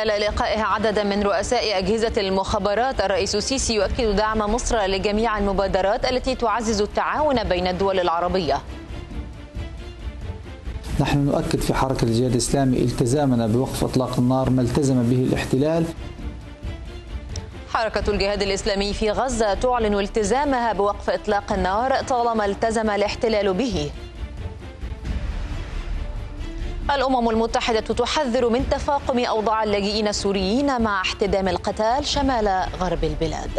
خلال لقائها عددا من رؤساء أجهزة المخابرات، الرئيس السيسي يؤكد دعم مصر لجميع المبادرات التي تعزز التعاون بين الدول العربية. نحن نؤكد في حركة الجهاد الإسلامي التزامنا بوقف إطلاق النار ما التزم به الاحتلال. حركة الجهاد الإسلامي في غزة تعلن التزامها بوقف إطلاق النار طالما التزم الاحتلال به. الأمم المتحدة تحذر من تفاقم أوضاع اللاجئين السوريين مع احتدام القتال شمال غرب البلاد.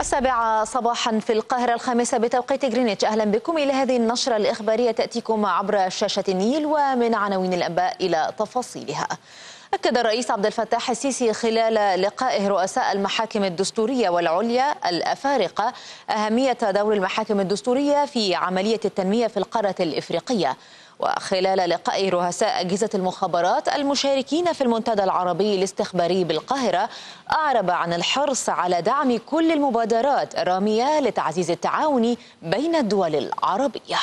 السابعة صباحا في القاهرة، الخامسة بتوقيت جرينتش. أهلا بكم إلى هذه النشرة الإخبارية تأتيكم عبر شاشة النيل، ومن عناوين الأنباء إلى تفاصيلها. أكد الرئيس عبد الفتاح السيسي خلال لقائه رؤساء المحاكم الدستورية والعليا الأفارقة أهمية دور المحاكم الدستورية في عملية التنمية في القارة الإفريقية. وخلال لقاء رؤساء أجهزة المخابرات المشاركين في المنتدى العربي الاستخباري بالقاهرة، أعرب عن الحرص على دعم كل المبادرات الرامية لتعزيز التعاون بين الدول العربية.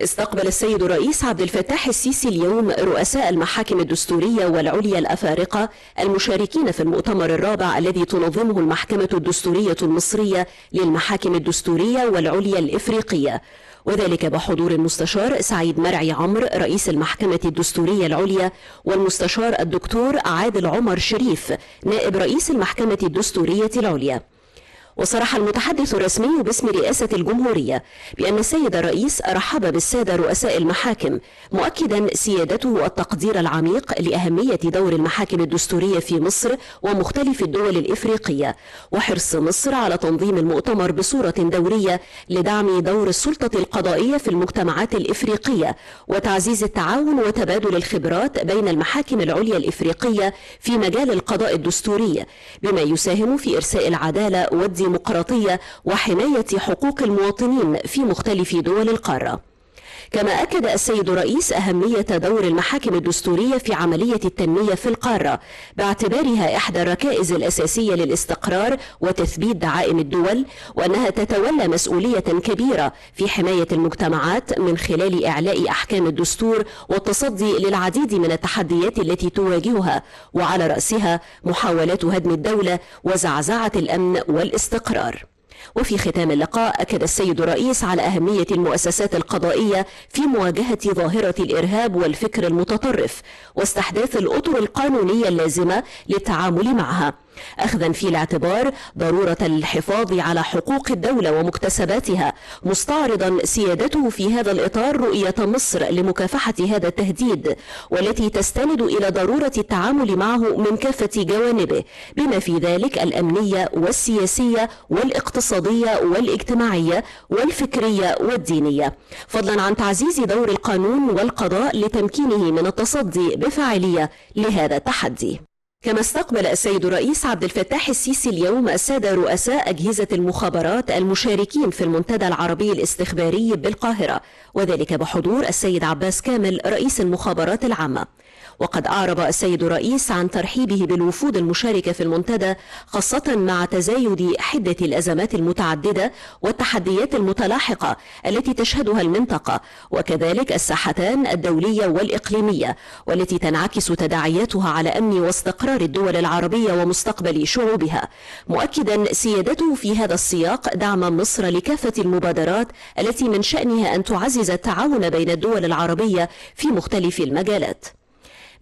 استقبل السيد الرئيس عبد الفتاح السيسي اليوم رؤساء المحاكم الدستورية والعليا الأفارقة المشاركين في المؤتمر الرابع الذي تنظمه المحكمة الدستورية المصرية للمحاكم الدستورية والعليا الإفريقية، وذلك بحضور المستشار سعيد مرعي عمر رئيس المحكمة الدستورية العليا، والمستشار الدكتور عادل عمر شريف نائب رئيس المحكمة الدستورية العليا. وصرح المتحدث الرسمي باسم رئاسة الجمهورية بأن السيد الرئيس رحب بالسادة رؤساء المحاكم، مؤكدا سيادته التقدير العميق لأهمية دور المحاكم الدستورية في مصر ومختلف الدول الإفريقية، وحرص مصر على تنظيم المؤتمر بصورة دورية لدعم دور السلطة القضائية في المجتمعات الإفريقية وتعزيز التعاون وتبادل الخبرات بين المحاكم العليا الإفريقية في مجال القضاء الدستوري، بما يساهم في إرساء العدالة والديمقراطية وحماية حقوق المواطنين في مختلف دول القارة. كما أكد السيد الرئيس أهمية دور المحاكم الدستورية في عملية التنمية في القارة باعتبارها إحدى الركائز الأساسية للاستقرار وتثبيت دعائم الدول، وأنها تتولى مسؤولية كبيرة في حماية المجتمعات من خلال إعلاء أحكام الدستور والتصدي للعديد من التحديات التي تواجهها، وعلى رأسها محاولات هدم الدولة وزعزعة الأمن والاستقرار. وفي ختام اللقاء أكد السيد الرئيس على أهمية المؤسسات القضائية في مواجهة ظاهرة الإرهاب والفكر المتطرف واستحداث الأطر القانونية اللازمة للتعامل معها، أخذا في الاعتبار ضرورة الحفاظ على حقوق الدولة ومكتسباتها، مستعرضا سيادته في هذا الإطار رؤية مصر لمكافحة هذا التهديد والتي تستند إلى ضرورة التعامل معه من كافة جوانبه بما في ذلك الأمنية والسياسية والاقتصادية والاجتماعية والفكرية والدينية، فضلا عن تعزيز دور القانون والقضاء لتمكينه من التصدي بفاعلية لهذا التحدي. كما استقبل السيد الرئيس عبد الفتاح السيسي اليوم السادة رؤساء أجهزة المخابرات المشاركين في المنتدى العربي الاستخباري بالقاهرة، وذلك بحضور السيد عباس كامل رئيس المخابرات العامة. وقد أعرب السيد الرئيس عن ترحيبه بالوفود المشاركة في المنتدى، خاصة مع تزايد حدة الأزمات المتعددة والتحديات المتلاحقة التي تشهدها المنطقة، وكذلك الساحتان الدولية والإقليمية والتي تنعكس تداعياتها على أمن واستقرار الدول العربية ومستقبل شعوبها، مؤكدا سيادته في هذا السياق دعم مصر لكافة المبادرات التي من شأنها أن تعزز التعاون بين الدول العربية في مختلف المجالات.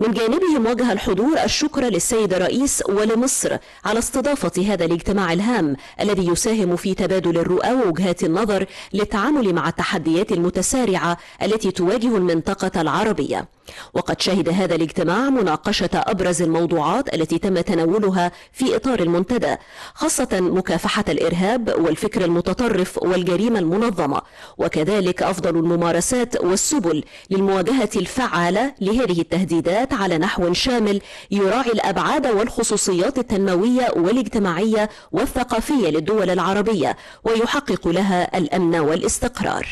من جانبهم وجه الحضور الشكر للسيد الرئيس ولمصر على استضافة هذا الاجتماع الهام الذي يساهم في تبادل الرؤى ووجهات النظر للتعامل مع التحديات المتسارعة التي تواجه المنطقة العربية. وقد شهد هذا الاجتماع مناقشة أبرز الموضوعات التي تم تناولها في إطار المنتدى، خاصة مكافحة الإرهاب والفكر المتطرف والجريمة المنظمة، وكذلك أفضل الممارسات والسبل للمواجهة الفعالة لهذه التهديدات على نحو شامل يراعي الأبعاد والخصوصيات التنموية والاجتماعية والثقافية للدول العربية ويحقق لها الأمن والاستقرار.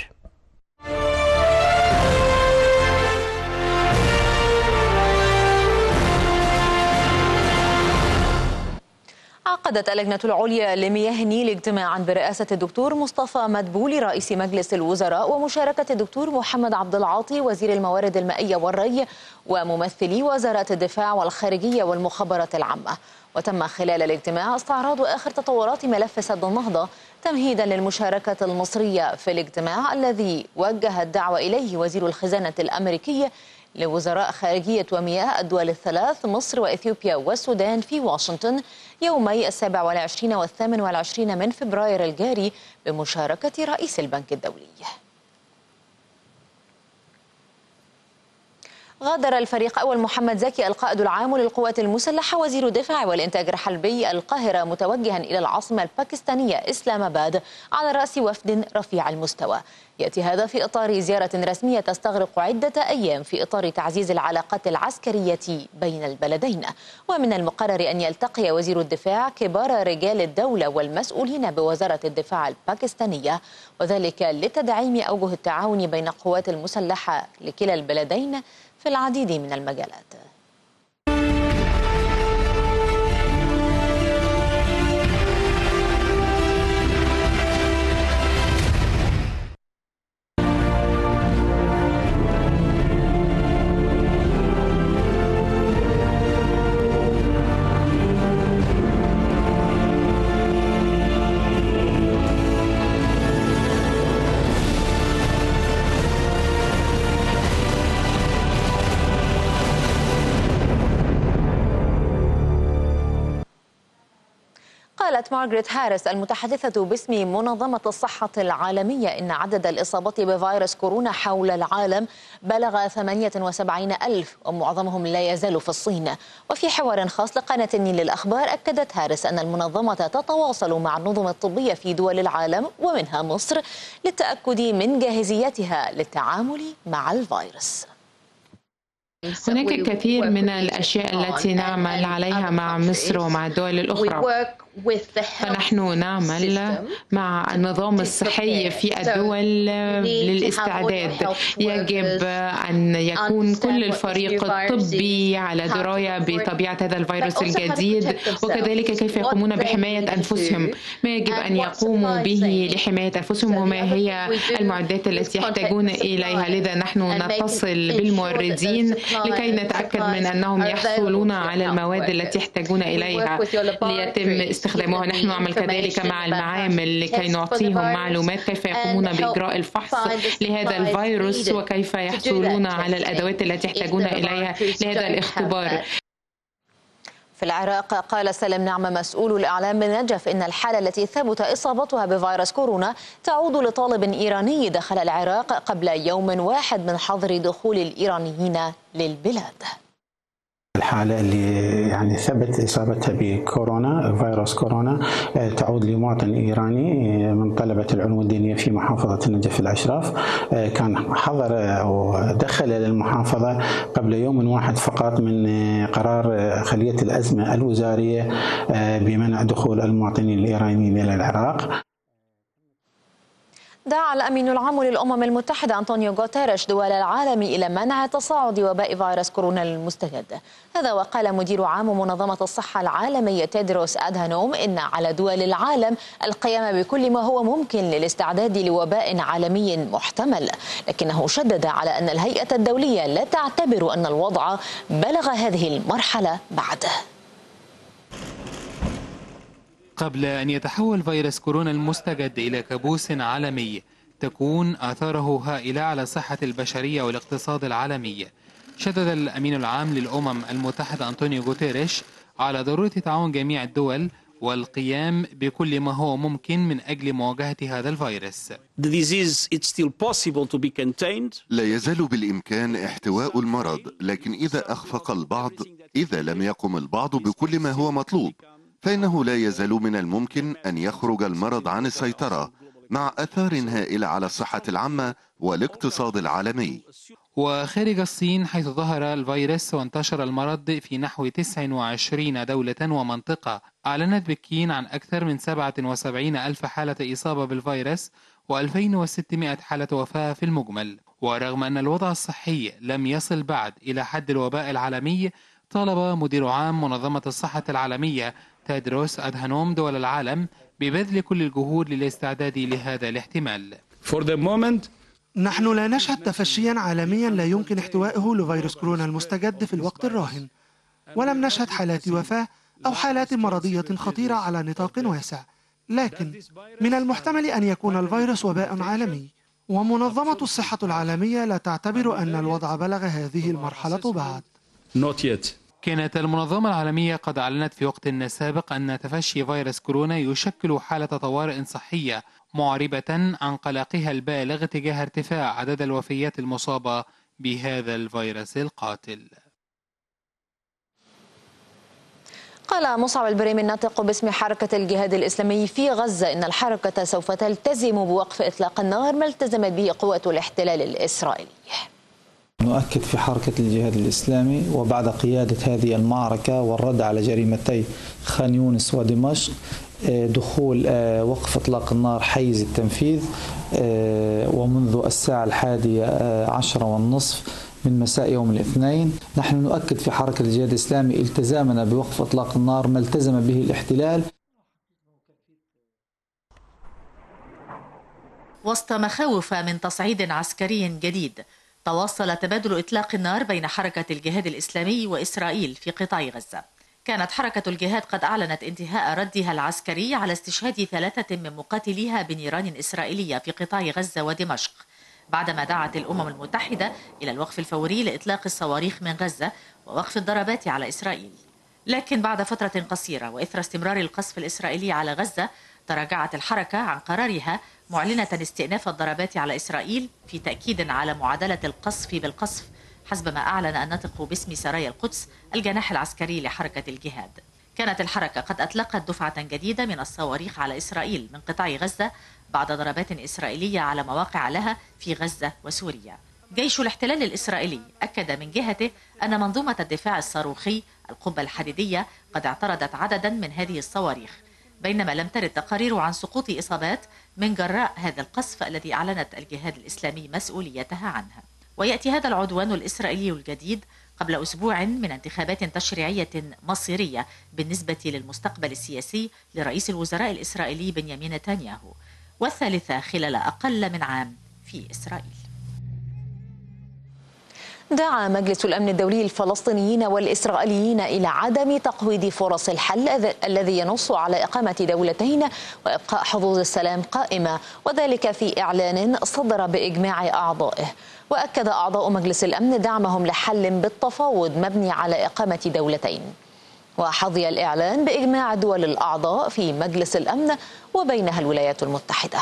عقدت اللجنة العليا لمياه النيل اجتماعا برئاسة الدكتور مصطفى مدبول رئيس مجلس الوزراء ومشاركة الدكتور محمد عبد العاطي وزير الموارد المائية والري وممثلي وزارة الدفاع والخارجية والمخابرات العامة. وتم خلال الاجتماع استعراض آخر تطورات ملف سد النهضة تمهيدا للمشاركة المصرية في الاجتماع الذي وجه الدعوة إليه وزير الخزانة الأمريكية لوزراء خارجية ومياه الدول الثلاث مصر وإثيوبيا والسودان في واشنطن يومي 27 و28 من فبراير الجاري بمشاركة رئيس البنك الدولي. غادر الفريق أول محمد زكي القائد العام للقوات المسلحة وزير الدفاع والإنتاج الحربي القاهرة متوجها إلى العاصمة الباكستانية إسلام آباد على رأس وفد رفيع المستوى. يأتي هذا في إطار زيارة رسمية تستغرق عدة أيام في إطار تعزيز العلاقات العسكرية بين البلدين. ومن المقرر أن يلتقي وزير الدفاع كبار رجال الدولة والمسؤولين بوزارة الدفاع الباكستانية وذلك لتدعيم أوجه التعاون بين القوات المسلحة لكلا البلدين في العديد من المجالات. قالت مارجريت هاريس المتحدثة باسم منظمة الصحة العالمية إن عدد الإصابات بفيروس كورونا حول العالم بلغ 78,000 ومعظمهم لا يزال في الصين. وفي حوار خاص لقناة النيل للأخبار أكدت هاريس أن المنظمة تتواصل مع النظم الطبية في دول العالم ومنها مصر للتأكد من جاهزيتها للتعامل مع الفيروس. هناك الكثير من الأشياء التي نعمل عليها مع مصر ومع الدول الأخرى. فنحن نعمل مع النظام الصحي في الدول للاستعداد. يجب أن يكون كل الفريق الطبي على دراية بطبيعة هذا الفيروس الجديد وكذلك كيف يقومون بحماية أنفسهم، ما يجب أن يقوموا به لحماية أنفسهم وما هي المعدات التي يحتاجون إليها. لذا نحن نتصل بالموردين لكي نتأكد من أنهم يحصلون على المواد التي يحتاجون إليها ليتم استخدامها. نحن نعمل كذلك مع المعامل لكي نعطيهم معلومات كيف يقومون بإجراء الفحص لهذا الفيروس وكيف يحصلون على الأدوات التي يحتاجون إليها لهذا الاختبار. في العراق قال سالم نعمة مسؤول الإعلام بنجف إن الحالة التي ثبت إصابتها بفيروس كورونا تعود لطالب إيراني دخل العراق قبل يوم واحد من حظر دخول الإيرانيين للبلاد. الحالة اللي يعني ثبت إصابتها بكورونا فيروس كورونا تعود لمواطن إيراني من طلبة العلوم الدينية في محافظة النجف الأشراف، كان حضر ودخل للمحافظة قبل يوم واحد فقط من قرار خلية الأزمة الوزارية بمنع دخول المواطنين الإيرانيين إلى العراق. دعا الأمين العام للأمم المتحدة أنطونيو غوتيريش دول العالم إلى منع تصاعد وباء فيروس كورونا المستجد. هذا وقال مدير عام منظمة الصحة العالمية تيدروس أدهانوم إن على دول العالم القيام بكل ما هو ممكن للاستعداد لوباء عالمي محتمل، لكنه شدد على أن الهيئة الدولية لا تعتبر أن الوضع بلغ هذه المرحلة بعد. قبل أن يتحول فيروس كورونا المستجد إلى كابوس عالمي تكون آثاره هائلة على صحة البشرية والاقتصاد العالمي، شدد الأمين العام للأمم المتحدة أنطونيو غوتيريش على ضرورة تعاون جميع الدول والقيام بكل ما هو ممكن من أجل مواجهة هذا الفيروس. لا يزال بالإمكان احتواء المرض، لكن إذا أخفق البعض، إذا لم يقم البعض بكل ما هو مطلوب، فإنه لا يزال من الممكن أن يخرج المرض عن السيطرة مع آثار هائلة على الصحة العامة والاقتصاد العالمي. وخارج الصين حيث ظهر الفيروس وانتشر المرض في نحو 29 دولة ومنطقة، أعلنت بكين عن أكثر من 77,000 حالة إصابة بالفيروس و2600 حالة وفاة في المجمل. ورغم أن الوضع الصحي لم يصل بعد إلى حد الوباء العالمي طالب مدير عام منظمة الصحة العالمية تيدروس أدهانوم دول العالم ببذل كل الجهود للاستعداد لهذا الاحتمال. نحن لا نشهد تفشيا عالميا لا يمكن احتوائه لفيروس كورونا المستجد في الوقت الراهن، ولم نشهد حالات وفاة أو حالات مرضية خطيرة على نطاق واسع، لكن من المحتمل أن يكون الفيروس وباء عالمي، ومنظمة الصحة العالمية لا تعتبر أن الوضع بلغ هذه المرحلة بعد. كانت المنظمة العالمية قد أعلنت في وقت سابق أن تفشي فيروس كورونا يشكل حالة طوارئ صحية، معربة عن قلقها البالغ تجاه ارتفاع عدد الوفيات المصابة بهذا الفيروس القاتل. قال مصعب البريم الناطق باسم حركة الجهاد الإسلامي في غزة إن الحركة سوف تلتزم بوقف إطلاق النار ما التزمت به قوات الاحتلال الإسرائيلي. نؤكد في حركة الجهاد الإسلامي وبعد قيادة هذه المعركة والرد على جريمتي خان يونس ودمشق دخول وقف إطلاق النار حيز التنفيذ، ومنذ الساعة 11:30 من مساء يوم الاثنين. نحن نؤكد في حركة الجهاد الإسلامي التزامنا بوقف إطلاق النار ما التزم به الاحتلال. وسط مخاوف من تصعيد عسكري جديد، تواصل تبادل إطلاق النار بين حركة الجهاد الإسلامي وإسرائيل في قطاع غزة. كانت حركة الجهاد قد أعلنت انتهاء ردها العسكري على استشهاد 3 من مقاتليها بنيران إسرائيلية في قطاع غزة ودمشق، بعدما دعت الأمم المتحدة إلى الوقف الفوري لإطلاق الصواريخ من غزة ووقف الضربات على إسرائيل. لكن بعد فترة قصيرة وإثر استمرار القصف الإسرائيلي على غزة، تراجعت الحركة عن قرارها، معلنة استئناف الضربات على إسرائيل في تأكيد على معادلة القصف بالقصف، حسب ما أعلن الناطق باسم سرايا القدس الجناح العسكري لحركة الجهاد. كانت الحركة قد أطلقت دفعة جديدة من الصواريخ على إسرائيل من قطاع غزة بعد ضربات إسرائيلية على مواقع لها في غزة وسوريا. جيش الاحتلال الإسرائيلي أكد من جهته أن منظومة الدفاع الصاروخي القبة الحديدية قد اعترضت عددا من هذه الصواريخ، بينما لم ترد تقارير عن سقوط إصابات من جراء هذا القصف الذي أعلنت الجهاد الإسلامي مسؤوليتها عنها. ويأتي هذا العدوان الإسرائيلي الجديد قبل أسبوع من انتخابات تشريعية مصيرية بالنسبة للمستقبل السياسي لرئيس الوزراء الإسرائيلي بنيامين نتنياهو، والثالثة خلال أقل من عام في إسرائيل. دعا مجلس الأمن الدولي الفلسطينيين والإسرائيليين إلى عدم تقويض فرص الحل الذي ينص على إقامة دولتين وإبقاء حظوظ السلام قائمة، وذلك في إعلان صدر بإجماع أعضائه. وأكد أعضاء مجلس الأمن دعمهم لحل بالتفاوض مبني على إقامة دولتين. وحظي الإعلان بإجماع الدول الأعضاء في مجلس الأمن وبينها الولايات المتحدة.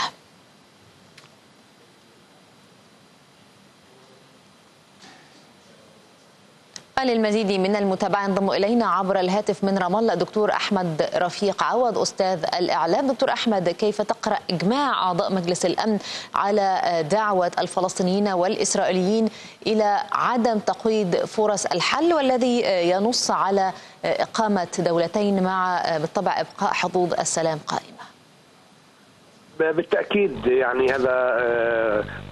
للمزيد من المتابعة انضم إلينا عبر الهاتف من رام الله دكتور أحمد رفيق عوض أستاذ الإعلام. دكتور أحمد، كيف تقرأ إجماع أعضاء مجلس الأمن على دعوة الفلسطينيين والإسرائيليين إلى عدم تقويض فرص الحل والذي ينص على إقامة دولتين مع بالطبع إبقاء حظوظ السلام قائمة؟ بالتأكيد يعني هذا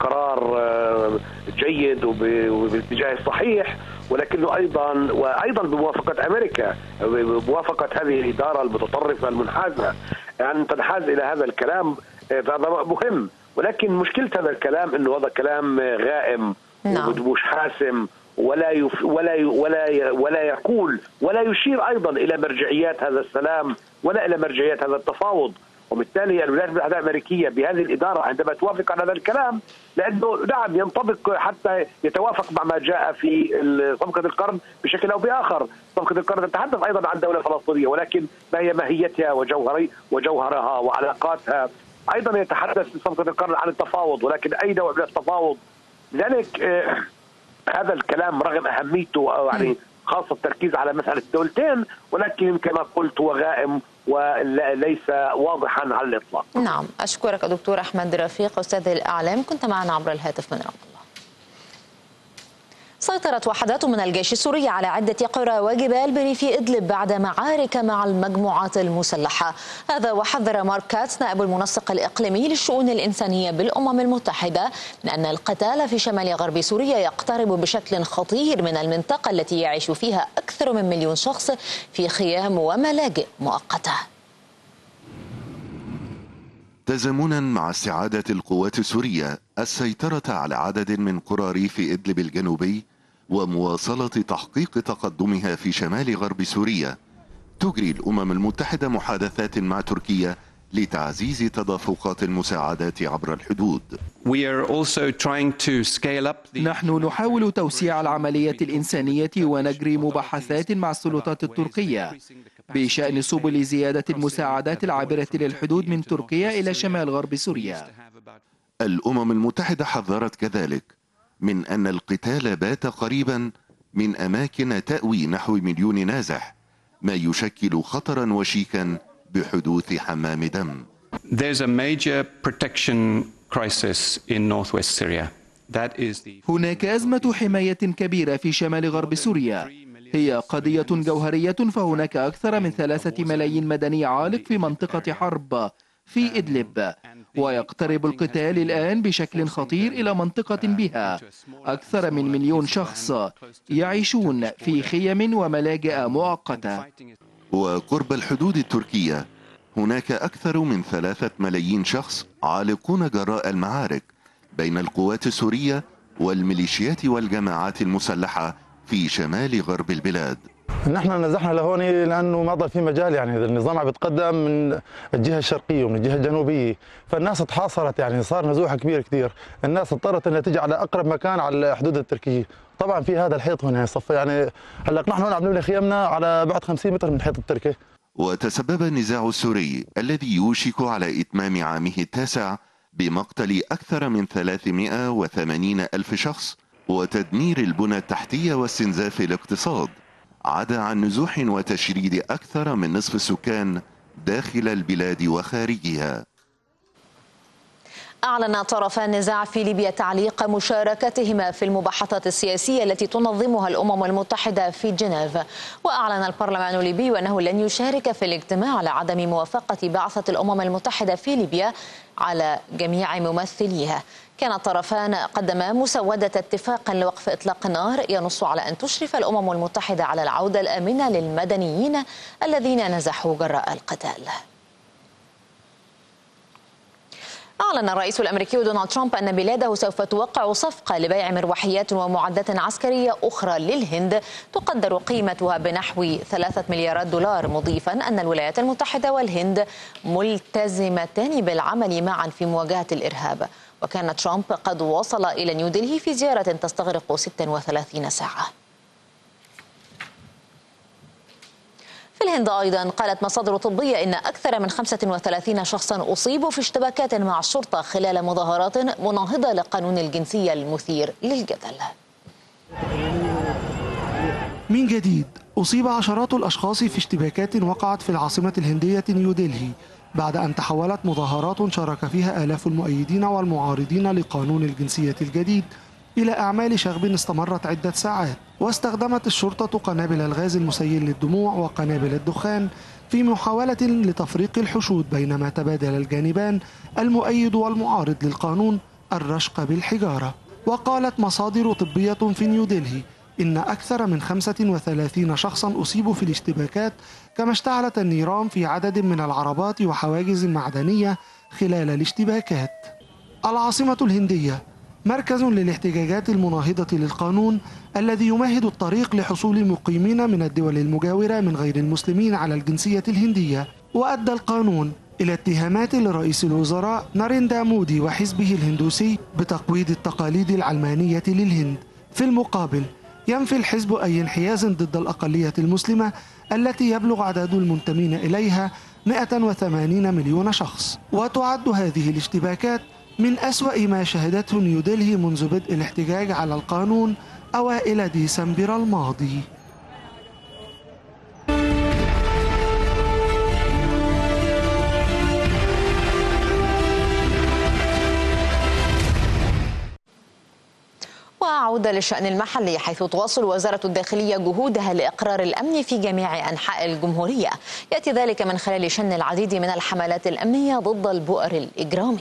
قرار جيد وبالاتجاه الصحيح، ولكنه أيضا بموافقة أمريكا، بموافقة هذه الإدارة المتطرفة المنحازة أن تنحاز إلى هذا الكلام، فهذا مهم. ولكن مشكلة هذا الكلام أنه هذا كلام غائم ومش حاسم، ولا يقول ولا يشير أيضا إلى مرجعيات هذا السلام ولا إلى مرجعيات هذا التفاوض. وبالتالي الولايات المتحدة الأمريكية بهذه الإدارة عندما توافق على هذا الكلام، لأنه نعم ينطبق حتى يتوافق مع ما جاء في صفقة القرن بشكل أو بآخر. صفقة القرن تتحدث أيضا عن دولة فلسطينية، ولكن ما هي ماهيتها وجوهرها وعلاقاتها. أيضا يتحدث في صفقة القرن عن التفاوض، ولكن أي نوع من التفاوض؟ لذلك هذا الكلام رغم أهميته يعني خاصة التركيز على مسألة الدولتين، ولكن كما قلت هو غائم وليس واضحا على الإطلاق. نعم، أشكرك دكتور أحمد رفيق أستاذ الإعلام، كنت معنا عبر الهاتف من رام الله. سيطرت وحدات من الجيش السوري على عدة قرى وجبال بريف إدلب بعد معارك مع المجموعات المسلحة. هذا وحذر مارك كاتس نائب المنسق الإقليمي للشؤون الإنسانية بالأمم المتحدة من أن القتال في شمال غرب سوريا يقترب بشكل خطير من المنطقة التي يعيش فيها أكثر من مليون شخص في خيام وملاجئ مؤقتة. تزامنا مع استعادة القوات السورية السيطرة على عدد من قرى ريف إدلب الجنوبي ومواصلة تحقيق تقدمها في شمال غرب سوريا، تجري الأمم المتحدة محادثات مع تركيا لتعزيز تدفقات المساعدات عبر الحدود. نحن نحاول توسيع العملية الإنسانية ونجري مباحثات مع السلطات التركية بشأن سبل زيادة المساعدات العابرة للحدود من تركيا إلى شمال غرب سوريا. الأمم المتحدة حذرت كذلك من أن القتال بات قريبا من أماكن تأوي نحو مليون نازح، ما يشكل خطرا وشيكا بحدوث حمام دم. هناك أزمة حماية كبيرة في شمال غرب سوريا، هي قضية جوهرية، فهناك أكثر من 3 ملايين مدني عالق في منطقة حرب في إدلب، ويقترب القتال الآن بشكل خطير إلى منطقة بها أكثر من مليون شخص يعيشون في خيم وملاجئ مؤقتة. وقرب الحدود التركية هناك أكثر من 3 ملايين شخص عالقون جراء المعارك بين القوات السورية والميليشيات والجماعات المسلحة في شمال غرب البلاد. نحن نزحنا لهون لأنه ما ضل في مجال، يعني النظام عم يتقدم من الجهة الشرقية ومن الجهة الجنوبية، فالناس تحاصرت، يعني صار نزوح كبير كثير، الناس اضطرت أنها تجي على أقرب مكان على الحدود التركية. طبعا في هذا الحيط هنا صف، يعني هلا نحن هون عم نبني خيامنا على بعد 50 متر من الحيط التركي. وتسبب النزاع السوري الذي يوشك على إتمام عامه التاسع بمقتل أكثر من 380 ألف شخص وتدمير البنى التحتية واستنزاف الاقتصاد، عدا عن نزوح وتشريد أكثر من نصف السكان داخل البلاد وخارجها. أعلن طرفا النزاع في ليبيا تعليق مشاركتهما في المباحثات السياسية التي تنظمها الأمم المتحدة في جنيف، وأعلن البرلمان الليبي أنه لن يشارك في الاجتماع لعدم موافقة بعثة الأمم المتحدة في ليبيا على جميع ممثليها. كان الطرفان قدما مسودة اتفاق لوقف إطلاق النار ينص على أن تشرف الأمم المتحدة على العودة الآمنة للمدنيين الذين نزحوا جراء القتال. أعلن الرئيس الأمريكي دونالد ترامب أن بلاده سوف توقع صفقة لبيع مروحيات ومعدات عسكرية أخرى للهند تقدر قيمتها بنحو 3 مليارات دولار، مضيفا أن الولايات المتحدة والهند ملتزمتان بالعمل معا في مواجهة الإرهاب. وكان ترامب قد وصل إلى نيودلهي في زيارة تستغرق 36 ساعة. في الهند أيضا قالت مصادر طبية إن أكثر من 35 شخصا أصيبوا في اشتباكات مع الشرطة خلال مظاهرات مناهضة لقانون الجنسية المثير للجدل. من جديد أصيب عشرات الأشخاص في اشتباكات وقعت في العاصمة الهندية نيودلهي بعد أن تحولت مظاهرات شارك فيها آلاف المؤيدين والمعارضين لقانون الجنسية الجديد إلى أعمال شغب استمرت عدة ساعات، واستخدمت الشرطة قنابل الغاز المسيل للدموع وقنابل الدخان في محاولة لتفريق الحشود، بينما تبادل الجانبان المؤيد والمعارض للقانون الرشق بالحجارة. وقالت مصادر طبية في نيودلهي إن أكثر من 35 شخصا أصيبوا في الاشتباكات، كما اشتعلت النيران في عدد من العربات وحواجز معدنية خلال الاشتباكات. العاصمة الهندية مركز للاحتجاجات المناهضة للقانون الذي يمهد الطريق لحصول مقيمين من الدول المجاورة من غير المسلمين على الجنسية الهندية، وأدى القانون إلى اتهامات لرئيس الوزراء ناريندا مودي وحزبه الهندوسي بتقويض التقاليد العلمانية للهند. في المقابل ينفي الحزب أي انحياز ضد الأقلية المسلمة التي يبلغ عدد المنتمين إليها 180 مليون شخص. وتعد هذه الاشتباكات من أسوأ ما شهدته نيودلهي منذ بدء الاحتجاج على القانون أوائل ديسمبر الماضي. وأعود للشأن المحلي، حيث تواصل وزارة الداخلية جهودها لإقرار الأمن في جميع أنحاء الجمهورية. يأتي ذلك من خلال شن العديد من الحملات الأمنية ضد البؤر الإجرامية.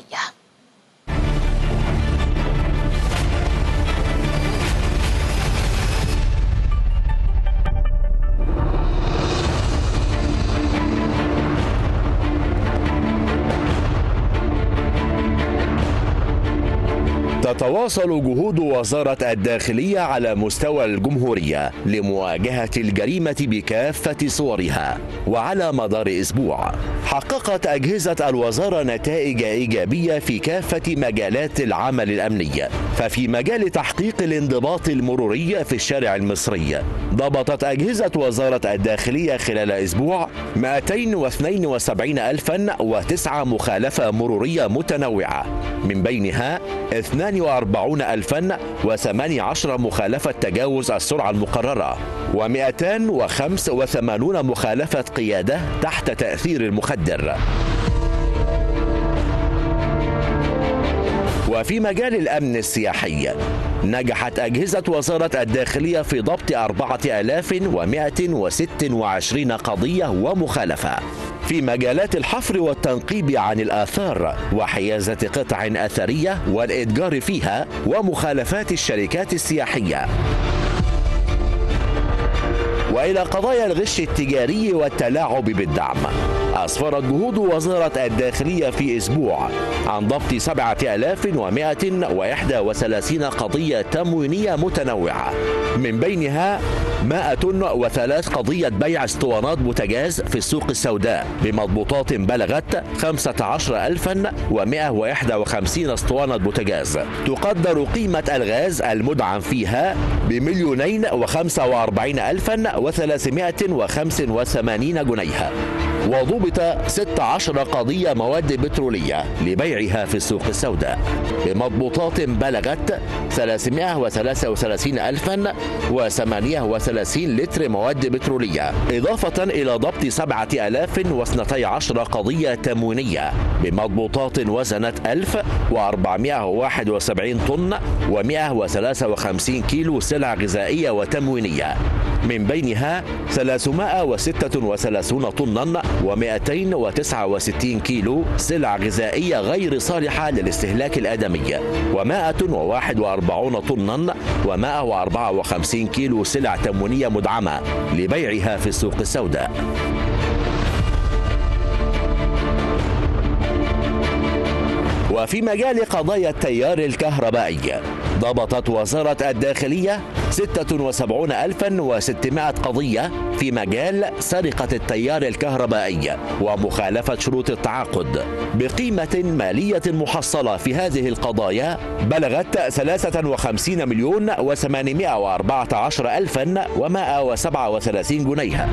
تتواصل جهود وزارة الداخلية على مستوى الجمهورية لمواجهة الجريمة بكافة صورها، وعلى مدار أسبوع حققت أجهزة الوزارة نتائج إيجابية في كافة مجالات العمل الأمني. ففي مجال تحقيق الانضباط المروري في الشارع المصري، ضبطت أجهزة وزارة الداخلية خلال أسبوع 272,009 مخالفة مرورية متنوعة، من بينها 42,018 مخالفة تجاوز السرعة المقررة، و285 مخالفة قيادة تحت تأثير المخدر. وفي مجال الأمن السياحي، نجحت أجهزة وزارة الداخلية في ضبط 4126 قضية ومخالفة في مجالات الحفر والتنقيب عن الآثار وحيازة قطع أثرية والإتجار فيها ومخالفات الشركات السياحية. وإلى قضايا الغش التجاري والتلاعب بالدعم، أسفرت جهود وزارة الداخلية في أسبوع عن ضبط 7,131 قضية تموينية متنوعة، من بينها 103 قضية بيع اسطوانات بوتاجاز في السوق السوداء بمضبوطات بلغت 15,151 اسطوانة بوتاجاز، تقدر قيمة الغاز المدعم فيها ب2,045,385 جنيه. وضبط 16 قضية مواد بترولية لبيعها في السوق السوداء بمضبوطات بلغت 333,038 لتر مواد بترولية، إضافة إلى ضبط 7,012 قضية تموينية بمضبوطات وزنت 1,471 طن و153 كيلو سلع غذائية وتموينية، من بينها 336 طنا و269 كيلو سلع غذائية غير صالحة للاستهلاك الآدمي، و141 طنا و154 كيلو سلع تموينية مدعمة لبيعها في السوق السوداء. وفي مجال قضايا التيار الكهربائي، ضبطت وزارة الداخلية 76,600 قضية في مجال سرقة التيار الكهربائي ومخالفة شروط التعاقد، بقيمة مالية محصلة في هذه القضايا بلغت 53,814,137 جنيه.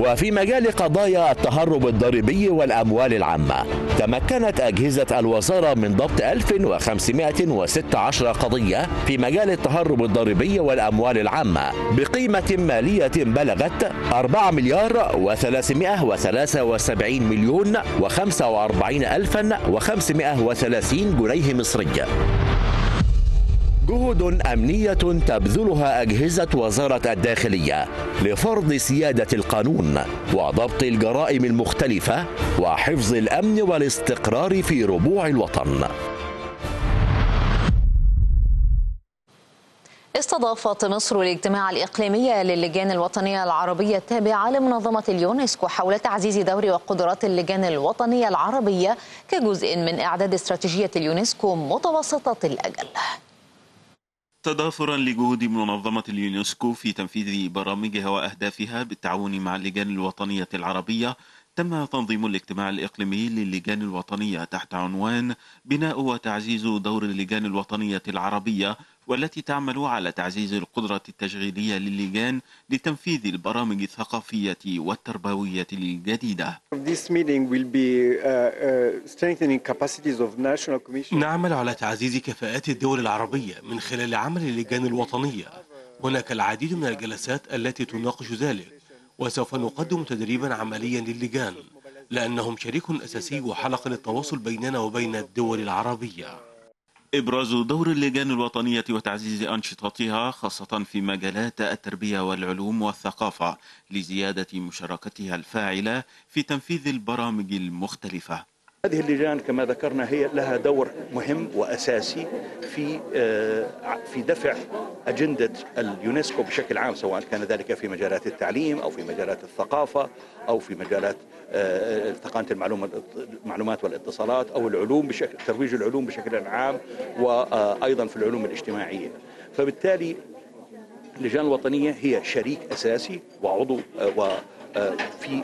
وفي مجال قضايا التهرب الضريبي والأموال العامة، تمكنت أجهزة الوزارة من ضبط 1,516 قضية في مجال التهرب الضريبي والأموال العامة بقيمة مالية بلغت 4,373,045,530 جنيه مصري. جهود أمنية تبذلها أجهزة وزارة الداخلية لفرض سيادة القانون وضبط الجرائم المختلفة وحفظ الأمن والاستقرار في ربوع الوطن. استضافت مصر الاجتماع الإقليمي للجان الوطنية العربية التابعة لمنظمة اليونسكو حول تعزيز دور وقدرات اللجان الوطنية العربية كجزء من إعداد استراتيجية اليونسكو متوسطة الأجل. تضافرا لجهود منظمة اليونسكو في تنفيذ برامجها وأهدافها بالتعاون مع اللجان الوطنية العربية، تم تنظيم الاجتماع الإقليمي للجان الوطنية تحت عنوان بناء وتعزيز دور اللجان الوطنية العربية، والتي تعمل على تعزيز القدرة التشغيلية للجان لتنفيذ البرامج الثقافية والتربوية الجديدة. نعمل على تعزيز كفاءات الدول العربية من خلال عمل اللجان الوطنية. هناك العديد من الجلسات التي تناقش ذلك، وسوف نقدم تدريبا عمليا للجان لأنهم شريك أساسي وحلقة للتواصل بيننا وبين الدول العربية. إبراز دور اللجان الوطنية وتعزيز أنشطتها خاصة في مجالات التربية والعلوم والثقافة لزيادة مشاركتها الفاعلة في تنفيذ البرامج المختلفة. هذه اللجان كما ذكرنا هي لها دور مهم وأساسي في دفع أجندة اليونسكو بشكل عام، سواء كان ذلك في مجالات التعليم أو في مجالات الثقافة أو في مجالات تقنية المعلومات والاتصالات أو العلوم، ترويج العلوم بشكل عام، وأيضا في العلوم الاجتماعية. فبالتالي اللجان الوطنية هي شريك أساسي وعضو في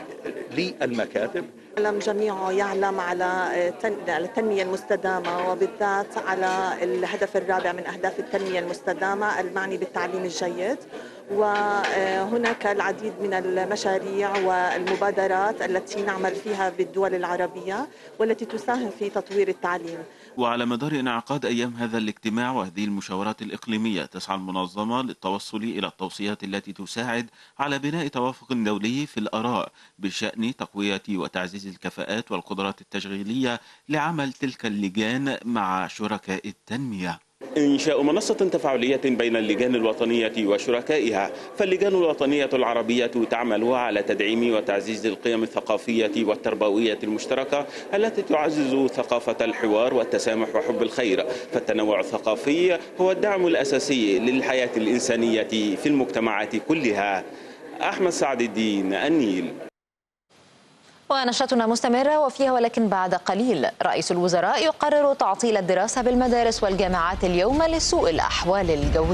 للمكاتب. العالم جميعه يعلم على التنمية المستدامة، وبالذات على الهدف الرابع من أهداف التنمية المستدامة المعني بالتعليم الجيد، وهناك العديد من المشاريع والمبادرات التي نعمل فيها بالدول العربية والتي تساهم في تطوير التعليم. وعلى مدار انعقاد أيام هذا الاجتماع وهذه المشاورات الإقليمية تسعى المنظمة للتوصل إلى التوصيات التي تساعد على بناء توافق دولي في الآراء بشأن تقوية وتعزيز الكفاءات والقدرات التشغيلية لعمل تلك اللجان مع شركاء التنمية. إنشاء منصة تفاعلية بين اللجان الوطنية وشركائها، فاللجان الوطنية العربية تعمل على تدعيم وتعزيز القيم الثقافية والتربوية المشتركة التي تعزز ثقافة الحوار والتسامح وحب الخير، فالتنوع الثقافي هو الدعم الأساسي للحياة الإنسانية في المجتمعات كلها. أحمد سعد الدين، النيل. ونشرتنا مستمرة وفيها ولكن بعد قليل رئيس الوزراء يقرر تعطيل الدراسة بالمدارس والجامعات اليوم لسوء الأحوال الجوية.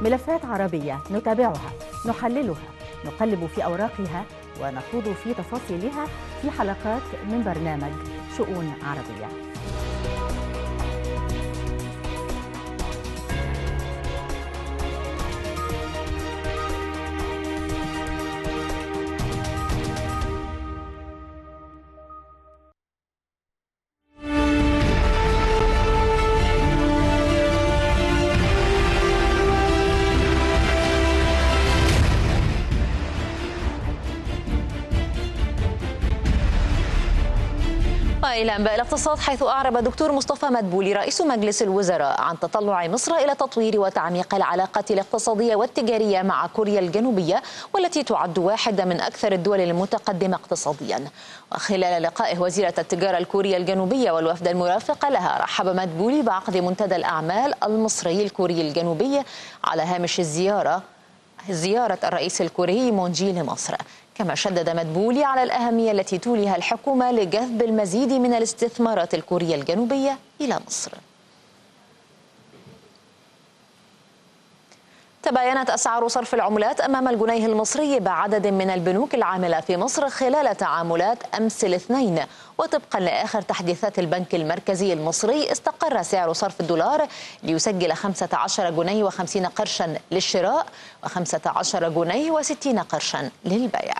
ملفات عربية نتابعها، نحللها، نقلب في أوراقها ونخوض في تفاصيلها في حلقات من برنامج شؤون عربية. إلى أنباء الاقتصاد، حيث أعرب دكتور مصطفى مدبول رئيس مجلس الوزراء عن تطلع مصر إلى تطوير وتعميق العلاقة الاقتصادية والتجارية مع كوريا الجنوبية، والتي تعد واحدة من أكثر الدول المتقدمة اقتصاديا. وخلال لقائه وزيرة التجارة الكورية الجنوبية والوفد المرافق لها، رحب مدبول بعقد منتدى الأعمال المصري الكوري الجنوبي على هامش زيارة الرئيس الكوري مون جي لمصر. كما شدد مدبولي على الأهمية التي توليها الحكومة لجذب المزيد من الاستثمارات الكورية الجنوبية إلى مصر. تباينت أسعار صرف العملات أمام الجنيه المصري بعدد من البنوك العاملة في مصر خلال تعاملات أمس الاثنين، وطبقا لآخر تحديثات البنك المركزي المصري استقر سعر صرف الدولار ليسجل 15 جنيه و50 قرشا للشراء و15 جنيه و60 قرشا للبيع.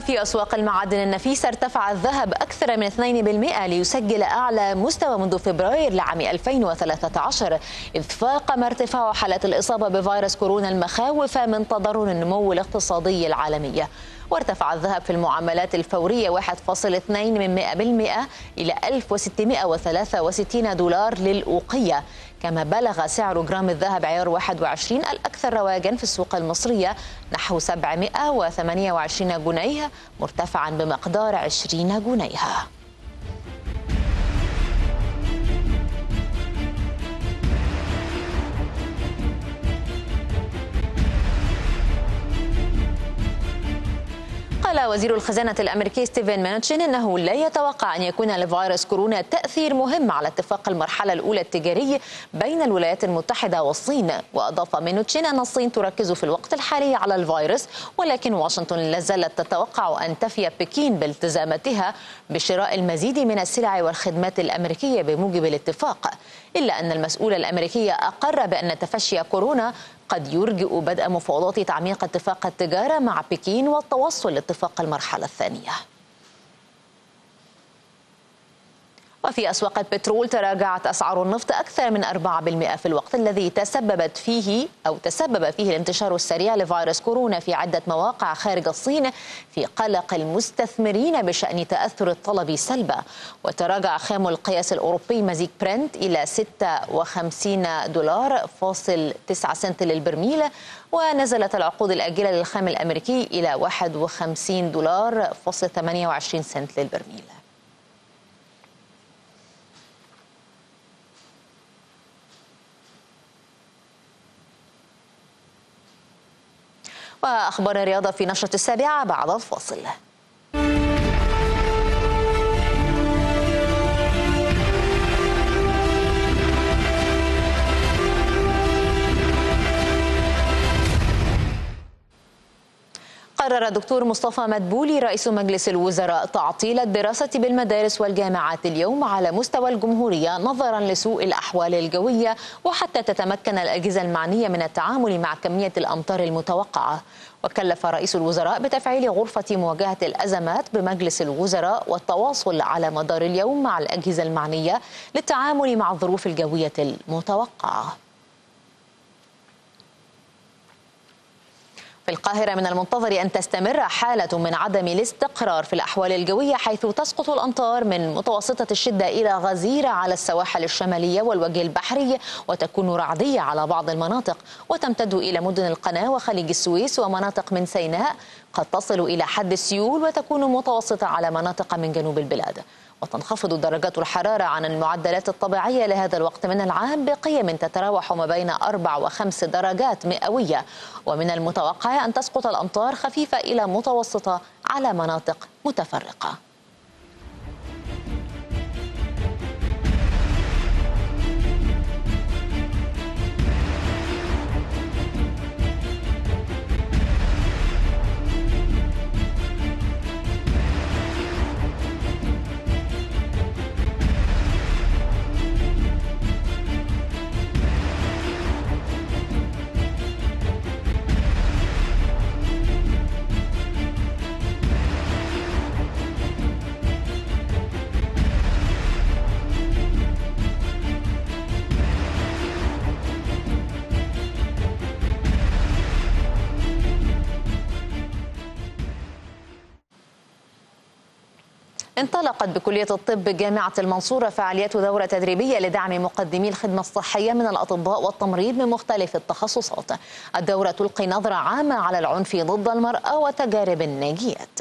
وفي أسواق المعادن النفيسة ارتفع الذهب أكثر من 2% ليسجل أعلى مستوى منذ فبراير لعام 2013، إذ فاقم ارتفاع حالات الإصابة بفيروس كورونا المخاوف من تضرر النمو الاقتصادي العالمي. وارتفع الذهب في المعاملات الفورية 1.2% إلى 1663 دولار للأوقية. كما بلغ سعر جرام الذهب عيار 21 الأكثر رواجا في السوق المصرية نحو 728 جنيه، مرتفعا بمقدار 20 جنيه. قال وزير الخزانة الأمريكي ستيفن مينوتشين أنه لا يتوقع أن يكون لفيروس كورونا تأثير مهم على اتفاق المرحلة الأولى التجاري بين الولايات المتحدة والصين. وأضاف مينوتشين أن الصين تركز في الوقت الحالي على الفيروس، ولكن واشنطن لا زالت تتوقع أن تفي بكين بالتزاماتها بشراء المزيد من السلع والخدمات الأمريكية بموجب الاتفاق. إلا أن المسؤولة الأمريكية أقر بأن تفشي كورونا قد يرجئ بدء مفاوضات تعميق اتفاق التجارة مع بكين والتوصل لاتفاق المرحلة الثانية. وفي أسواق البترول تراجعت أسعار النفط أكثر من 4% في الوقت الذي تسبب فيه الانتشار السريع لفيروس كورونا في عدة مواقع خارج الصين في قلق المستثمرين بشأن تأثر الطلب سلبا. وتراجع خام القياس الأوروبي مزيج برنت إلى $56.9 للبرميل، ونزلت العقود الآجلة للخام الأمريكي إلى $51.28 للبرميل. وأخبار الرياضة في نشرة السابعة بعد الفاصل. قرر الدكتور مصطفى مدبول رئيس مجلس الوزراء تعطيل الدراسة بالمدارس والجامعات اليوم على مستوى الجمهورية نظرا لسوء الأحوال الجوية، وحتى تتمكن الأجهزة المعنية من التعامل مع كمية الأمطار المتوقعة. وكلف رئيس الوزراء بتفعيل غرفة مواجهة الأزمات بمجلس الوزراء والتواصل على مدار اليوم مع الأجهزة المعنية للتعامل مع الظروف الجوية المتوقعة. في القاهرة من المنتظر أن تستمر حالة من عدم الاستقرار في الأحوال الجوية، حيث تسقط الأمطار من متوسطة الشدة إلى غزيرة على السواحل الشمالية والوجه البحري، وتكون رعدية على بعض المناطق، وتمتد إلى مدن القناة وخليج السويس ومناطق من سيناء، قد تصل إلى حد السيول، وتكون متوسطة على مناطق من جنوب البلاد. وتنخفض درجات الحرارة عن المعدلات الطبيعية لهذا الوقت من العام بقيم تتراوح ما بين 4 و5 درجات مئوية. ومن المتوقع أن تسقط الأمطار خفيفة إلى متوسطة على مناطق متفرقة. انطلقت بكلية الطب جامعة المنصورة فعاليات دورة تدريبية لدعم مقدمي الخدمة الصحية من الأطباء والتمريض من مختلف التخصصات. الدورة تلقي نظرة عامة على العنف ضد المرأة وتجارب الناجيات.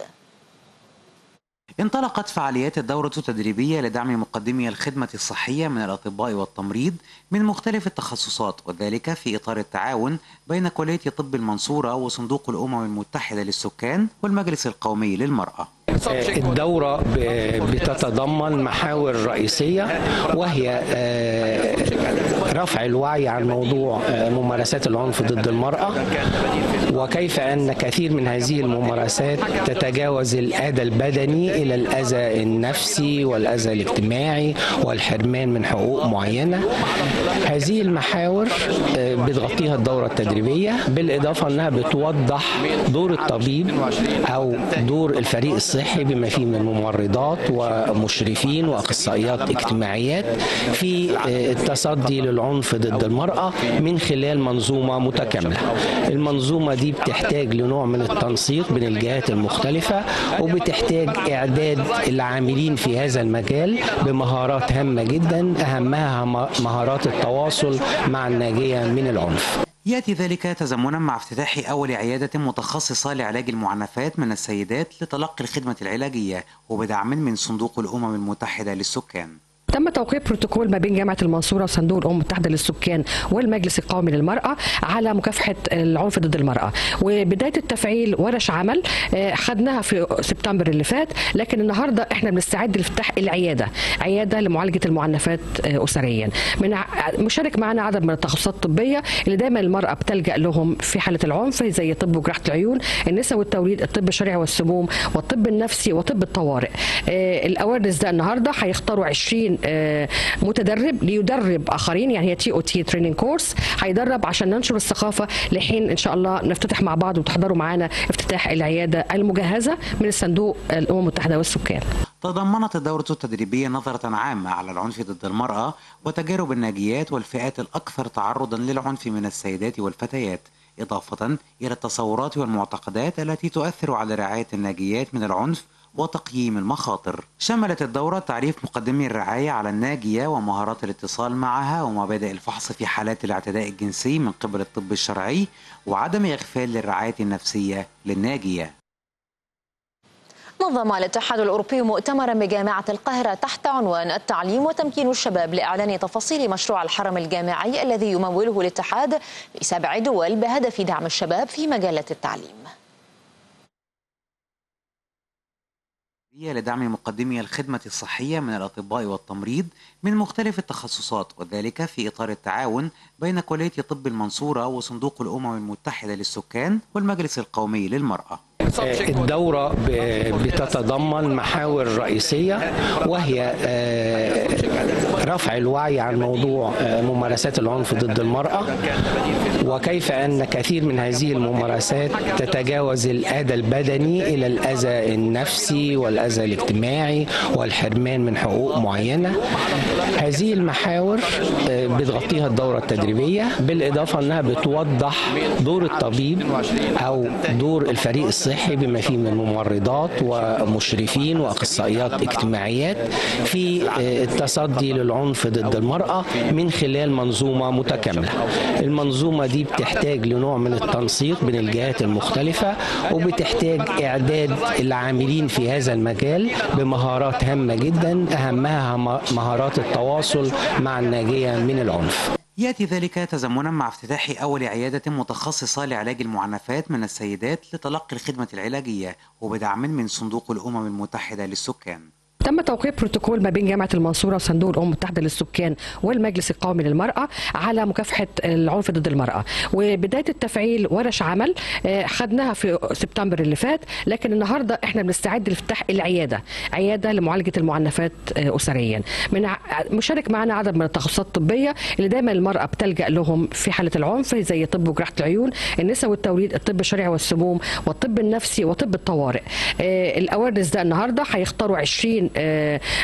انطلقت فعاليات الدورة التدريبية لدعم مقدمي الخدمة الصحية من الأطباء والتمريض من مختلف التخصصات، وذلك في إطار التعاون بين كلية طب المنصورة وصندوق الأمم المتحدة للسكان والمجلس القومي للمرأة. الدورة بتتضمن محاور رئيسية، وهي رفع الوعي عن موضوع ممارسات العنف ضد المرأة، وكيف أن كثير من هذه الممارسات تتجاوز الأذى البدني إلى الأذى النفسي والأذى الاجتماعي والحرمان من حقوق معينة. هذه المحاور بتغطيها الدورة التدريبية، بالإضافة أنها بتوضح دور الطبيب أو دور الفريق الصحي بما فيه من ممرضات ومشرفين وأخصائيات اجتماعيات في التصدي للعنف ضد المرأة من خلال منظومة متكاملة. المنظومة دي بتحتاج لنوع من التنسيق بين الجهات المختلفة، وبتحتاج إعداد العاملين في هذا المجال بمهارات هامة جدا، أهمها مهارات التواصل مع الناجية من العنف. يأتي ذلك تزامنا مع افتتاح أول عيادة متخصصة لعلاج المعنفات من السيدات لتلقي الخدمة العلاجية وبدعم من صندوق الأمم المتحدة للسكان. تم توقيع بروتوكول ما بين جامعة المنصورة وصندوق الأمم المتحدة للسكان والمجلس القومي للمرأة على مكافحة العنف ضد المرأة، وبداية التفعيل ورش عمل خدناها في سبتمبر اللي فات، لكن النهارده احنا بنستعد لافتتاح عيادة لمعالجة المعنفات أسريا. مشارك معنا عدد من التخصصات الطبية اللي دايما المرأة بتلجأ لهم في حالة العنف، زي طب وجراحة العيون، النساء والتوليد، الطب الشرعي والسموم، والطب النفسي، وطب الطوارئ. الأويرنس ده النهارده هيختاروا 20 متدرب ليدرب آخرين، يعني هي TOT تريننج كورس هيدرب عشان ننشر الثقافة لحين إن شاء الله نفتتح مع بعض، وتحضروا معنا افتتاح العيادة المجهزة من صندوق الأمم المتحدة والسكان. تضمنت الدورة التدريبية نظرة عامة على العنف ضد المرأة وتجارب الناجيات والفئات الأكثر تعرضا للعنف من السيدات والفتيات، إضافة إلى التصورات والمعتقدات التي تؤثر على رعاية الناجيات من العنف وتقييم المخاطر. شملت الدورة تعريف مقدمي الرعاية على الناجية ومهارات الاتصال معها ومبادئ الفحص في حالات الاعتداء الجنسي من قبل الطب الشرعي وعدم إغفال الرعاية النفسية للناجية. نظم الاتحاد الأوروبي مؤتمرا بجامعة القاهرة تحت عنوان التعليم وتمكين الشباب لإعلان تفاصيل مشروع الحرم الجامعي الذي يموله الاتحاد في 7 دول بهدف دعم الشباب في مجال التعليم. لدعم مقدمي الخدمة الصحية من الأطباء والتمريض من مختلف التخصصات، وذلك في إطار التعاون بين كلية طب المنصورة وصندوق الأمم المتحدة للسكان والمجلس القومي للمرأة. الدورة بتتضمن محاور رئيسية، وهي رفع الوعي عن موضوع ممارسات العنف ضد المرأة، وكيف أن كثير من هذه الممارسات تتجاوز الأذى البدني إلى الأذى النفسي والأذى الاجتماعي والحرمان من حقوق معينة. هذه المحاور بتغطيها الدورة التدريبية، بالإضافة أنها بتوضح دور الطبيب أو دور الفريق الصحي بما فيه من ممرضات ومشرفين وأخصائيات اجتماعيات في التصدي للعنف ضد المرأة من خلال منظومة متكاملة. المنظومة دي بتحتاج لنوع من التنسيق بين الجهات المختلفة، وبتحتاج إعداد العاملين في هذا المجال بمهارات هامة جدا، أهمها مهارات التواصل مع الناجية من العنف. يأتي ذلك تزامنا مع افتتاح أول عيادة متخصصة لعلاج المعنفات من السيدات لتلقي الخدمة العلاجية وبدعم من صندوق الأمم المتحدة للسكان. تم توقيع بروتوكول ما بين جامعة المنصورة وصندوق الأمم المتحدة للسكان والمجلس القومي للمرأة على مكافحة العنف ضد المرأة، وبداية التفعيل ورش عمل خدناها في سبتمبر اللي فات، لكن النهارده احنا بنستعد لافتتاح عيادة لمعالجة المعنفات أسريا. مشارك معنا عدد من التخصصات الطبية اللي دايما المرأة بتلجأ لهم في حالة العنف، زي طب وجراحة العيون، النساء والتوليد، الطب الشرعي والسموم، والطب النفسي، وطب الطوارئ. الأويرنس ده النهارده هيختاروا 20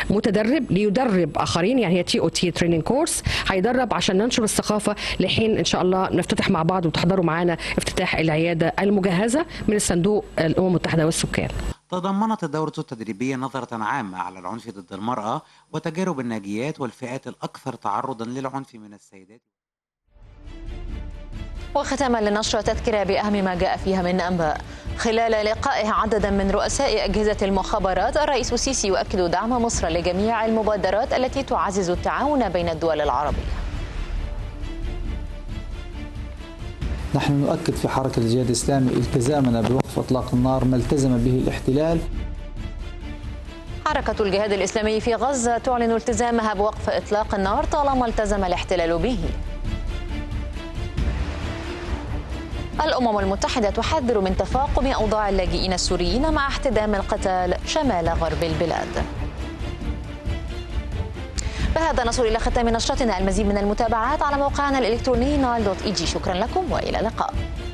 متدرب ليدرب آخرين، يعني هي TOT تريننج كورس هيدرب عشان ننشر الثقافة لحين إن شاء الله نفتتح مع بعض، وتحضروا معنا افتتاح العيادة المجهزة من صندوق الأمم المتحدة والسكان. تضمنت الدورة التدريبية نظرة عامة على العنف ضد المرأة وتجارب الناجيات والفئات الأكثر تعرضا للعنف من السيدات. وختاما للنشرة تذكرة بأهم ما جاء فيها من أنباء. خلال لقائه عددا من رؤساء أجهزة المخابرات، الرئيس السيسي يؤكد دعم مصر لجميع المبادرات التي تعزز التعاون بين الدول العربية. نحن نؤكد في حركة الجهاد الإسلامي التزامنا بوقف إطلاق النار ما التزم به الاحتلال. حركة الجهاد الإسلامي في غزة تعلن التزامها بوقف إطلاق النار طالما التزم الاحتلال به. الأمم المتحدة تحذر من تفاقم أوضاع اللاجئين السوريين مع احتدام القتال شمال غرب البلاد. بهذا نصل إلى ختام نشرتنا. المزيد من المتابعات على موقعنا الإلكتروني nile.eg. شكرا لكم وإلى اللقاء.